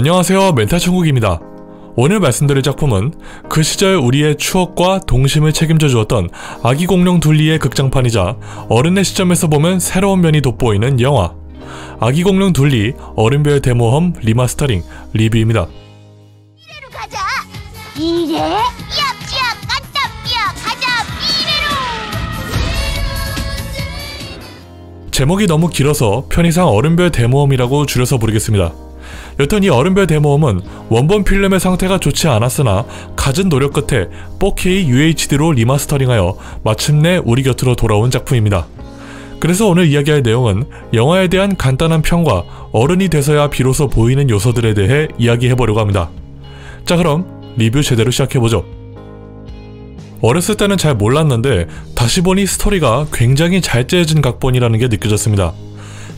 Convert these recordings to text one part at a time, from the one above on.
안녕하세요, 멘탈천국입니다. 오늘 말씀드릴 작품은 그 시절 우리의 추억과 동심을 책임져 주었던 아기공룡둘리의 극장판이자 어른의 시점에서 보면 새로운 면이 돋보이는 영화 아기공룡둘리 얼음별 대모험 리마스터링 리뷰입니다. 미래로 가자! 미래? 야, 깜짝 야, 가자! 미래로! 제목이 너무 길어서 편의상 얼음별 대모험이라고 줄여서 부르겠습니다. 여튼 이 얼음별 대모험은 원본 필름의 상태가 좋지 않았으나 갖은 노력 끝에 4K UHD로 리마스터링하여 마침내 우리 곁으로 돌아온 작품입니다. 그래서 오늘 이야기할 내용은 영화에 대한 간단한 평과 어른이 돼서야 비로소 보이는 요소들에 대해 이야기해보려고 합니다. 자, 그럼 리뷰 제대로 시작해보죠. 어렸을 때는 잘 몰랐는데 다시 보니 스토리가 굉장히 잘 짜여진 각본이라는 게 느껴졌습니다.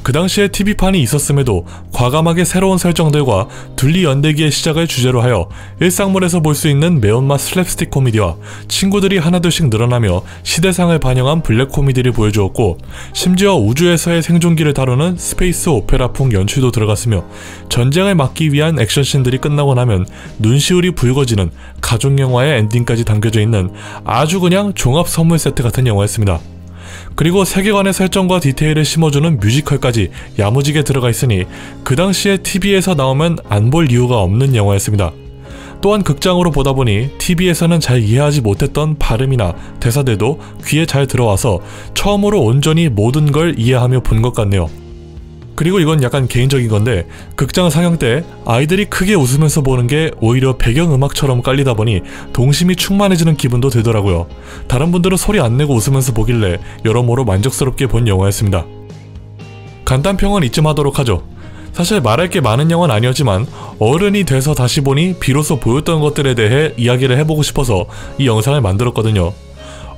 그 당시에 TV판이 있었음에도 과감하게 새로운 설정들과 둘리 연대기의 시작을 주제로 하여 일상물에서 볼 수 있는 매운맛 슬랩스틱 코미디와 친구들이 하나둘씩 늘어나며 시대상을 반영한 블랙 코미디를 보여주었고, 심지어 우주에서의 생존기를 다루는 스페이스 오페라풍 연출도 들어갔으며, 전쟁을 막기 위한 액션씬들이 끝나고 나면 눈시울이 붉어지는 가족영화의 엔딩까지 담겨져 있는 아주 그냥 종합선물 세트 같은 영화였습니다. 그리고 세계관의 설정과 디테일을 심어주는 뮤지컬까지 야무지게 들어가 있으니 그 당시에 TV에서 나오면 안 볼 이유가 없는 영화였습니다. 또한 극장으로 보다보니 TV에서는 잘 이해하지 못했던 발음이나 대사들도 귀에 잘 들어와서 처음으로 온전히 모든 걸 이해하며 본 것 같네요. 그리고 이건 약간 개인적인 건데, 극장 상영 때 아이들이 크게 웃으면서 보는 게 오히려 배경음악처럼 깔리다 보니 동심이 충만해지는 기분도 들더라고요. 다른 분들은 소리 안 내고 웃으면서 보길래 여러모로 만족스럽게 본 영화였습니다. 간단평은 이쯤 하도록 하죠. 사실 말할 게 많은 영화는 아니었지만 어른이 돼서 다시 보니 비로소 보였던 것들에 대해 이야기를 해보고 싶어서 이 영상을 만들었거든요.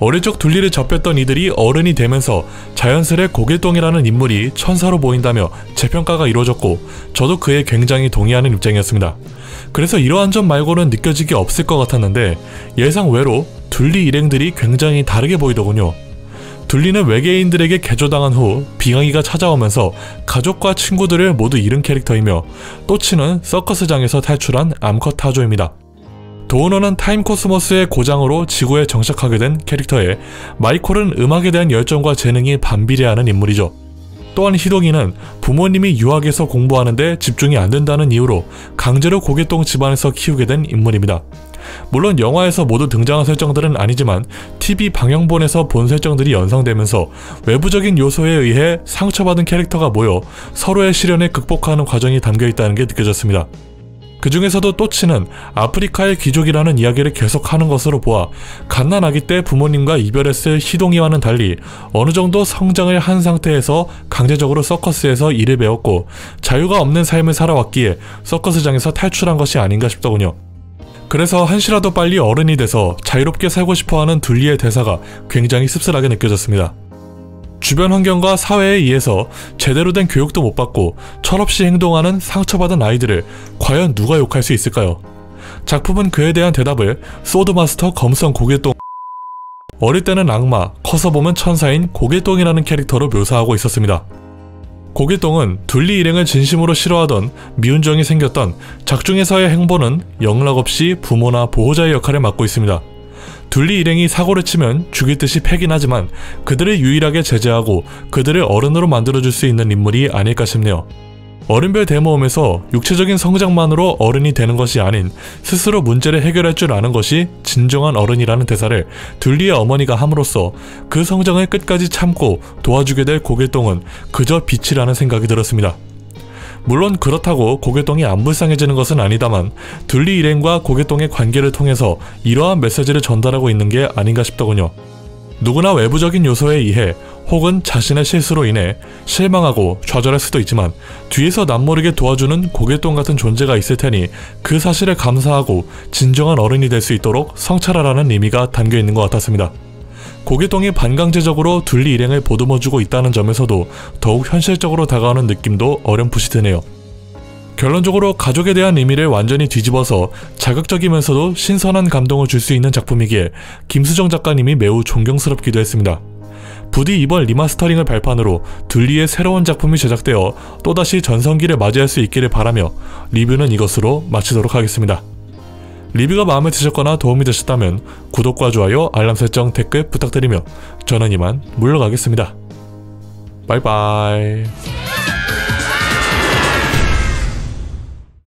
어릴 적 둘리를 접했던 이들이 어른이 되면서 자연스레 고길동이라는 인물이 천사로 보인다며 재평가가 이루어졌고, 저도 그에 굉장히 동의하는 입장이었습니다. 그래서 이러한 점 말고는 느껴지기 없을 것 같았는데 예상 외로 둘리 일행들이 굉장히 다르게 보이더군요. 둘리는 외계인들에게 개조당한 후 빙하기가 찾아오면서 가족과 친구들을 모두 잃은 캐릭터이며, 또치는 서커스장에서 탈출한 암컷 타조입니다. 도우너는 타임코스모스의 고장으로 지구에 정착하게 된 캐릭터에, 마이콜은 음악에 대한 열정과 재능이 반비례하는 인물이죠. 또한 희동이는 부모님이 유학에서 공부하는데 집중이 안 된다는 이유로 강제로 고길동 집안에서 키우게 된 인물입니다. 물론 영화에서 모두 등장한 설정들은 아니지만 TV 방영본에서 본 설정들이 연상되면서 외부적인 요소에 의해 상처받은 캐릭터가 모여 서로의 시련을 극복하는 과정이 담겨있다는 게 느껴졌습니다. 그 중에서도 또치는 아프리카의 귀족이라는 이야기를 계속하는 것으로 보아, 갓난아기 때 부모님과 이별했을 희동이와는 달리 어느 정도 성장을 한 상태에서 강제적으로 서커스에서 일을 배웠고 자유가 없는 삶을 살아왔기에 서커스장에서 탈출한 것이 아닌가 싶더군요. 그래서 한시라도 빨리 어른이 돼서 자유롭게 살고 싶어하는 둘리의 대사가 굉장히 씁쓸하게 느껴졌습니다. 주변 환경과 사회에 의해서 제대로 된 교육도 못 받고 철없이 행동하는 상처받은 아이들을 과연 누가 욕할 수 있을까요? 작품은 그에 대한 대답을 소드마스터 검성고길동, 어릴 때는 악마, 커서 보면 천사인 고길동이라는 캐릭터로 묘사하고 있었습니다. 고길동은 둘리 일행을 진심으로 싫어하던 미운정이 생겼던 작중에서의 행보는 영락없이 부모나 보호자의 역할을 맡고 있습니다. 둘리 일행이 사고를 치면 죽일 듯이 패긴 하지만 그들을 유일하게 제재하고 그들을 어른으로 만들어줄 수 있는 인물이 아닐까 싶네요. 얼음별 대모험에서 육체적인 성장만으로 어른이 되는 것이 아닌 스스로 문제를 해결할 줄 아는 것이 진정한 어른이라는 대사를 둘리의 어머니가 함으로써 그 성장을 끝까지 참고 도와주게 될 고길동은 그저 빛이라는 생각이 들었습니다. 물론 그렇다고 고길동이 안 불쌍해지는 것은 아니다만 둘리 일행과 고길동의 관계를 통해서 이러한 메시지를 전달하고 있는 게 아닌가 싶더군요. 누구나 외부적인 요소에 의해 혹은 자신의 실수로 인해 실망하고 좌절할 수도 있지만 뒤에서 남모르게 도와주는 고길동 같은 존재가 있을 테니 그 사실에 감사하고 진정한 어른이 될 수 있도록 성찰하라는 의미가 담겨 있는 것 같았습니다. 고길동이 반강제적으로 둘리 일행을 보듬어주고 있다는 점에서도 더욱 현실적으로 다가오는 느낌도 어렴풋이 드네요. 결론적으로 가족에 대한 의미를 완전히 뒤집어서 자극적이면서도 신선한 감동을 줄 수 있는 작품이기에 김수정 작가님이 매우 존경스럽기도 했습니다. 부디 이번 리마스터링을 발판으로 둘리의 새로운 작품이 제작되어 또다시 전성기를 맞이할 수 있기를 바라며 리뷰는 이것으로 마치도록 하겠습니다. 리뷰가 마음에 드셨거나 도움이 되셨다면 구독과 좋아요, 알람 설정, 댓글 부탁드리며 저는 이만 물러가겠습니다. 바이바이.